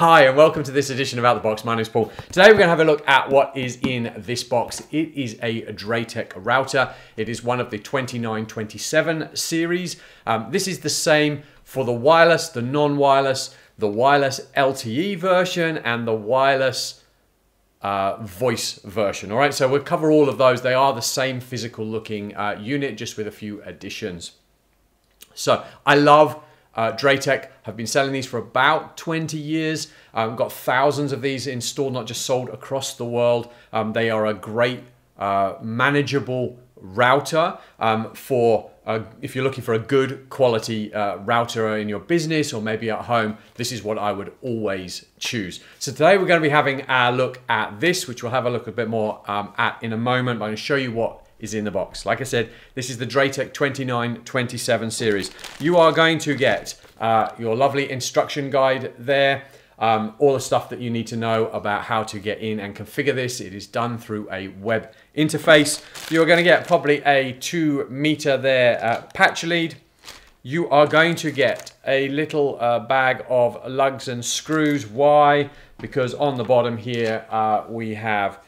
Hi and welcome to this edition of Out The Box. My name's Paul. Today we're going to have a look at what is in this box. It is a DrayTek router. It is one of the 2927 series. This is the same for the wireless, the non-wireless, the wireless LTE version and the wireless voice version. All right, so we'll cover all of those. They are the same physical looking unit, just with a few additions. So I love DrayTek. Have been selling these for about 20 years. Got thousands of these installed, not just sold, across the world. They are a great manageable router for if you're looking for a good quality router in your business or maybe at home. This is what I would always choose. So today we're going to be having a look at this, which we'll have a look a bit more at in a moment. But I'm going to show you what is in the box. Like I said, this is the DrayTek 2927 series. You are going to get your lovely instruction guide there, all the stuff that you need to know about how to get in and configure this. It is done through a web interface. You're going to get probably a 2 meter there patch lead. You are going to get a little bag of lugs and screws. Why? Because on the bottom here we have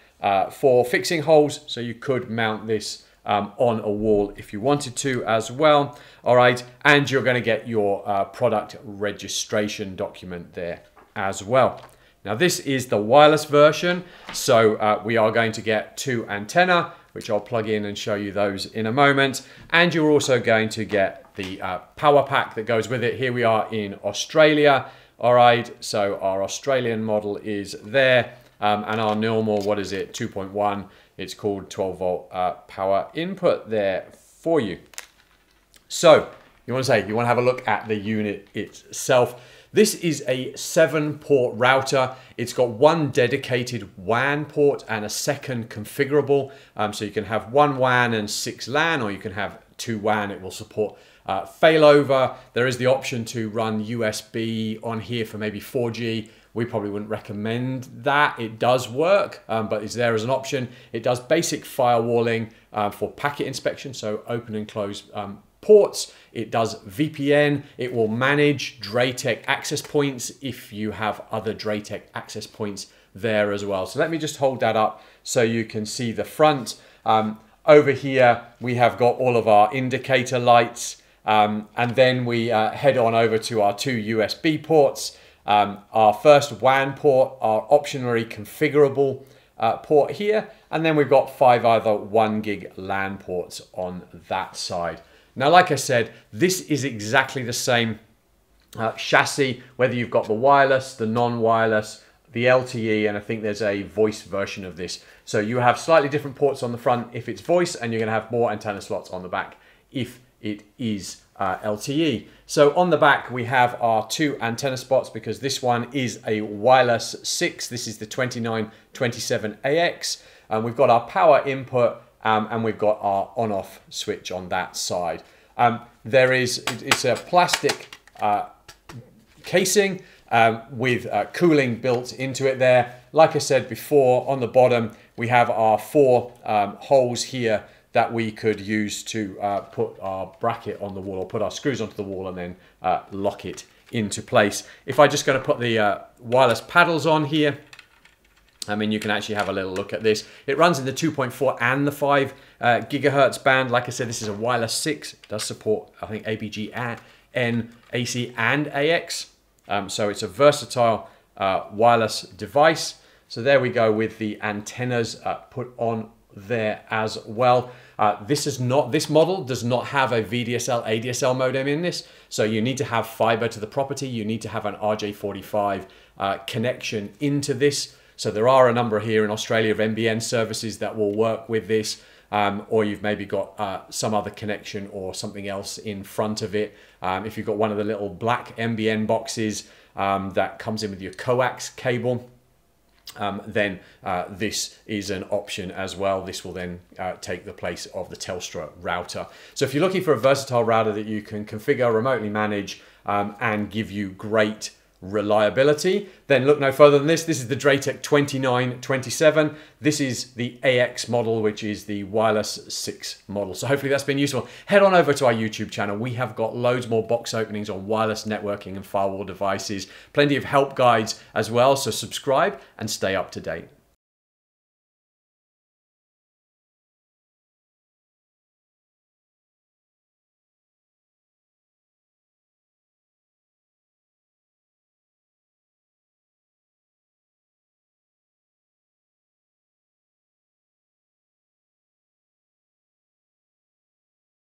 for fixing holes, so you could mount this on a wall if you wanted to as well. All right, and you're going to get your product registration document there as well. Now this is the wireless version, so we are going to get 2 antennae, which I'll plug in and show you those in a moment. And you're also going to get the power pack that goes with it. Here we are in Australia. All right, so our Australian model is there. And our normal, 2.1, it's called 12 volt power input there for you. So you wanna have a look at the unit itself. This is a 7-port router. It's got 1 dedicated WAN port and a second configurable. So you can have 1 WAN and 6 LAN, or you can have 2 WAN. It will support failover. There is the option to run USB on here for maybe 4G. We probably wouldn't recommend that. It does work, but it's there as an option. It does basic firewalling for packet inspection, so open and close ports. It does VPN. It will manage DrayTek access points if you have other DrayTek access points there as well. So let me just hold that up so you can see the front. Over here, we have got all of our indicator lights, and then we head on over to our 2 USB ports. Our first WAN port, our optionally configurable port here, and then we've got 5 other 1 gig LAN ports on that side. Now, like I said, this is exactly the same chassis, whether you've got the wireless, the non-wireless, the LTE, and I think there's a voice version of this. So you have slightly different ports on the front if it's voice, and you're going to have more antenna slots on the back if it is LTE. So on the back, we have our 2 antenna spots, because this one is a wireless 6. This is the 2927ax. We've got our power input, and we've got our on-off switch on that side. It's a plastic casing with cooling built into it there. Like I said before, on the bottom, we have our 4 holes here that we could use to put our bracket on the wall, or put our screws onto the wall and then lock it into place. If I just going to put the wireless paddles on here, I mean, you can actually have a little look at this. It runs in the 2.4 and the 5 gigahertz band. Like I said, this is a wireless 6. It does support, I think, ABG, N, AC and AX. So it's a versatile wireless device. So there we go with the antennas put on there as well. This model does not have a VDSL, ADSL modem in this, so you need to have fiber to the property. You need to have an RJ45 connection into this. So there are a number here in Australia of NBN services that will work with this, or you've maybe got some other connection or something else in front of it. If you've got one of the little black NBN boxes that comes in with your coax cable, then this is an option as well. This will then take the place of the Telstra router. So if you're looking for a versatile router that you can configure, remotely manage, and give you great reliability, then look no further than this. This is the DrayTek 2927. This is the AX model, which is the wireless 6 model. So hopefully that's been useful. Head on over to our YouTube channel. We have got loads more box openings on wireless networking and firewall devices, plenty of help guides as well. So subscribe and stay up to date.